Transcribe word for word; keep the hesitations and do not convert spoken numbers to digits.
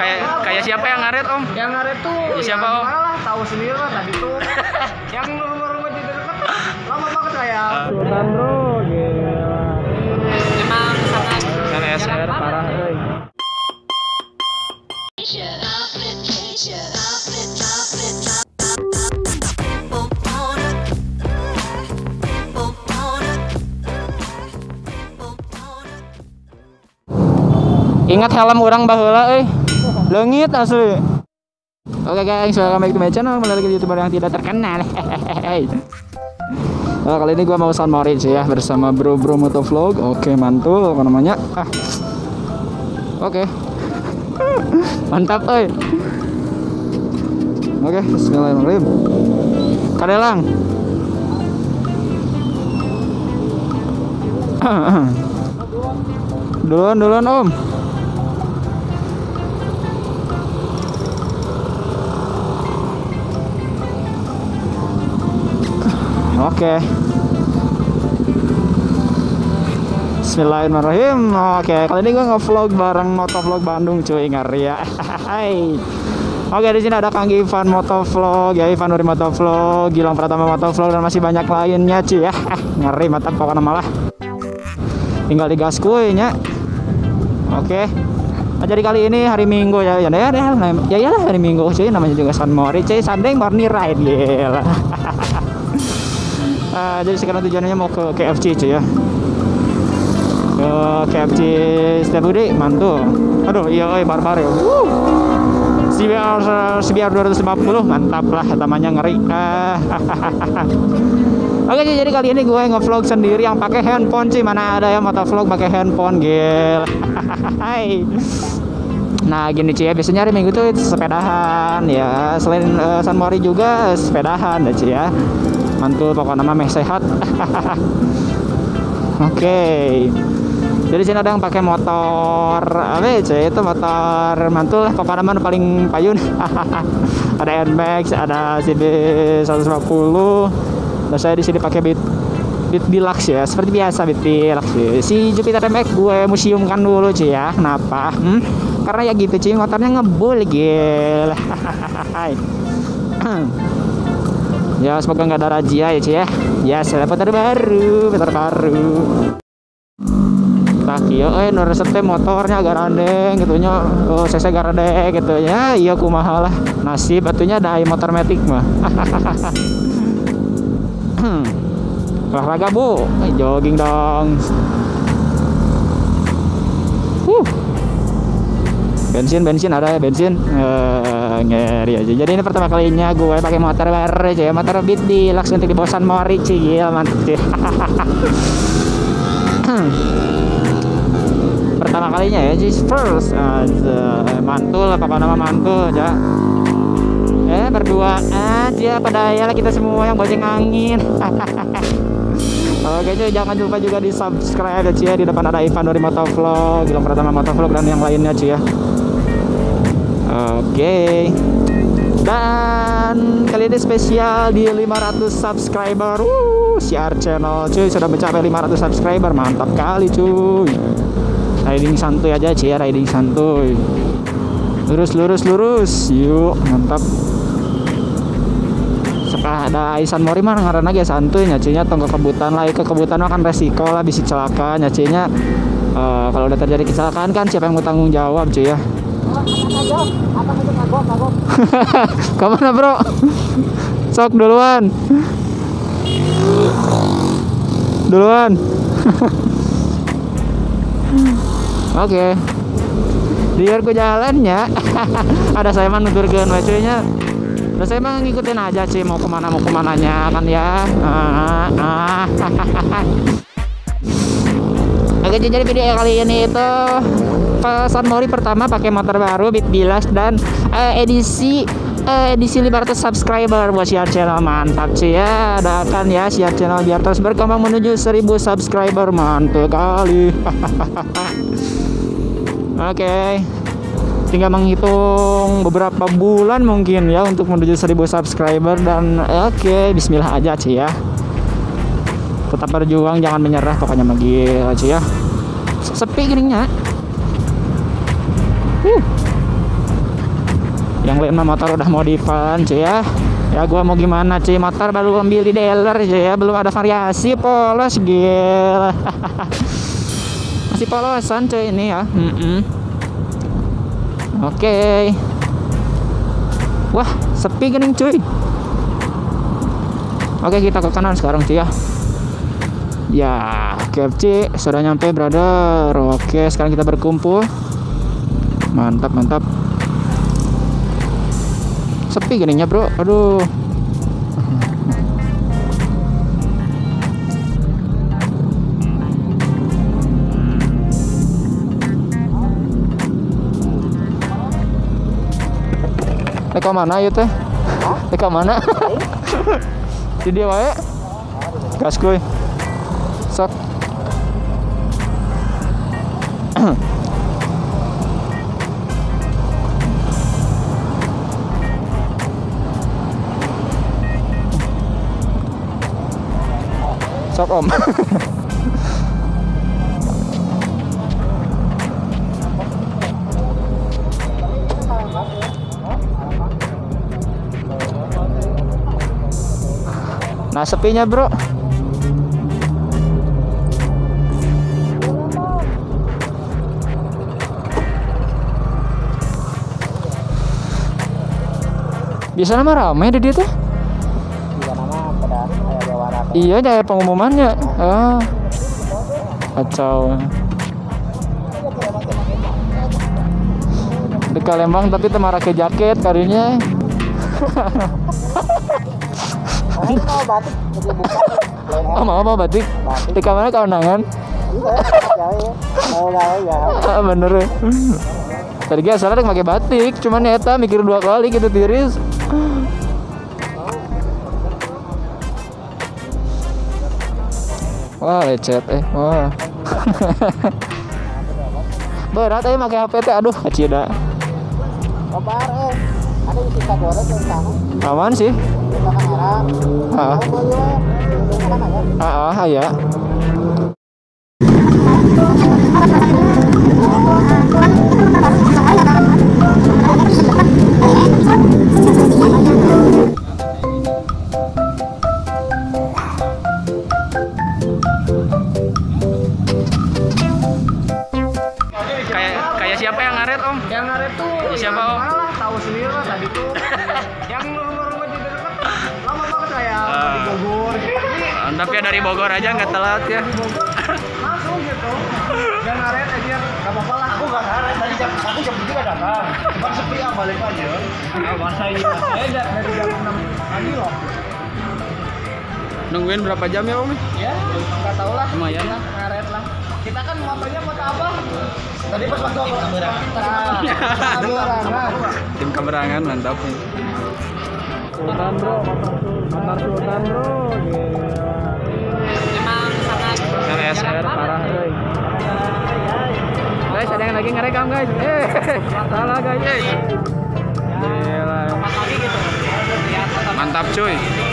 Kayak kayak siapa yang ngaret, Om? Yang ngaret tuh ya, siapa, Om? Malah tahu sendiri lah tadi tuh. Yang ngurung-ngurung di dekat lama banget kayak Sultan Bro, gila. Emang sangat S R parah euy. Ingat helm orang baheula euy. Leungit asli. Oke guys, welcome back to my channel. Kembali lagi YouTuber yang tidak terkenal. Nah, kali ini gua mau Sunmori sih ya bersama Bro Bro Motovlog. Oke, mantul apa namanya? Ah. Oke. Mantap euy. Oke, bismillahirrahmanirrahim. Kadelang. Duluan-duluan Om. Oke. Bismillahirrahmanirrahim. Oke, kali ini gue nge-vlog bareng Motovlog Bandung cuy, ngeri ya. Oke, di sini ada Kang Ivan Motovlog, ya Ivan dari Motovlog, Gilang Pratama Motovlog dan masih banyak lainnya cuy ya. Ngeri mantap pokoknya malah. Tinggal digas kuy nya. Oke. Nah, jadi kali ini hari Minggu ya. Ya ya ya. Ya iyalah hari Minggu cuy, namanya juga Sunmori cuy, Sunday Morning Ride. Gila. Uh, jadi sekarang tujuannya mau ke K F C cuy ya, ke K F C Setiabudi, mantul. Aduh iya oi barbar ya. Woo. C B dua ratus lima puluh mantap lah, namanya ngeri. Oke cuy, jadi kali ini gue ngevlog sendiri yang pakai handphone cuy, mana ada ya motovlog pakai handphone gil. Nah gini cuy ya, biasanya hari Minggu tuh sepedahan ya, selain uh, Sunmori juga sepedahan ya cuy ya. Mantul pokoknya nama meh sehat. Oke. Okay. Jadi sini ada yang pakai motor apa cuy, itu motor mantul lah pokoknya nama paling payun. Ada Nmax, ada C B seratus lima puluh. Dan saya di sini pakai Beat Beat Deluxe ya, seperti biasa Beat Deluxe. Si Jupiter M X gue museumkan dulu cuy ya. Kenapa? Hmm? Karena ya gitu cuy, motornya ngebul gila. Ya semoga nggak ada razia ya cuy ya. Ya saya dapat motor baru, motor baru. Tak iya, eh nur resepnya motornya garandeng gitunya, oh C C garandeng gitu ya. Iya kumaha lah nasib atunya ada motor metik mah. Olahraga bu, jogging dong. Huh. Bensin bensin ada ya bensin. Uh, ngeri aja. Jadi ini pertama kalinya gue pakai motor baru ya, motor Beat Deluxe untuk di bosan Mori cigil mantap cuy. Pertama kalinya ya, just first. Uh, mantul apa nama mantul aja. Eh berdua aja padayalah kita semua yang bonceng angin. Oke cuy, jangan lupa juga di subscribe ya cuy ya. Di depan ada Ivan dari Motovlog, Gilang Pratama Motovlog dan yang lainnya cuy ya. Oke. Dan kali ini spesial di lima ratus subscriber. Uh, siar channel cuy sudah mencapai lima ratus subscriber, mantap kali cuy. Riding santuy aja cuy ya, riding santuy. Lurus lurus lurus. Yuk, mantap. Sekah ada Aisan Mori mah ngaran aja santuy nyacinya tonggo kebutan lah, ke kebutan mah kan resiko lah bisa celaka nyacinya. Uh, kalau udah terjadi kecelakaan kan siapa yang mau tanggung jawab cuy ya? Kemana bro? Sok duluan. Duluan. Oke. Okay. Liar ku jalannya. Ada saya mah nuturkeun we cuy nya. Nah, saya emang ngikutin aja sih mau kemana mau kemananya kan ya. Ah, ah. Oke, jadi video kali ini itu Sunmori pertama pakai motor baru Beat Deluxe dan uh, edisi uh, edisi lima ratus subscriber buat Siar Channel, mantap sih ya. Doakan ya Siar Channel biar terus berkembang menuju seribu subscriber, mantap kali. Oke. Okay. Tinggal menghitung beberapa bulan mungkin ya untuk menuju seribu subscriber dan oke okay, bismillah aja cuy ya, tetap berjuang jangan menyerah pokoknya magil cuy ya. Sepi gininya uh. Yang lain motor udah modifan cuy ya. Ya gua mau gimana cuy, motor baru ambil di dealer cuy ya, belum ada variasi, polos gila. Masih polosan cuy ini ya. Mm -mm. Oke. Okay. Wah, sepi gening cuy. Oke, okay, kita ke kanan sekarang cuy ya. Ya, K F C sudah nyampe brother. Oke, okay, sekarang kita berkumpul. Mantap, mantap. Sepi geningnya bro, aduh. Leka mana ya teh? Leka mana? Di dia wae. Gas kuy. Sok. Om. Nah sepinya bro. Biasanya mah ramai deh dia tuh. Iya, dari pengumumannya. Ah. Kacau. Dekat Lembang tapi temara ke jaket karinya. Oh, mau apa batik? Di kamera kaundangan. Ah, bener ya. Tadi gue salah pakai batik, cuman eta mikir dua kali gitu tiris. Wah lecet eh, wah. Berat eh pakai H P T, aduh kacil dah. Kabar eh, ada isi kagoret yang sama. Aman sih. Makan arang. Ah. Ah ah ya. Tapi dari Bogor aja nggak telat ya. Langsung gitu. Dan ngaret aja nggak apa-apa lah. Aku nggak ngaret tadi jam satu jam tujuh nggak datang. Cuman sepi ah balik aja. Masa ini beda dari jam enam tadi loh. Nungguin berapa jam ya Om? Ya nggak tahu lah. Lumayan lah. Ngaret lah. Kita kan motonya motor apa? Tadi pas waktu tim Kamerangan. Tim Kamerangan mantap nih. Sultan bro, motor Sultan bro. L S R parah guys. Guys ada yang lagi ngerekam guys. Eh salah guys. Gila. Mantap cuy.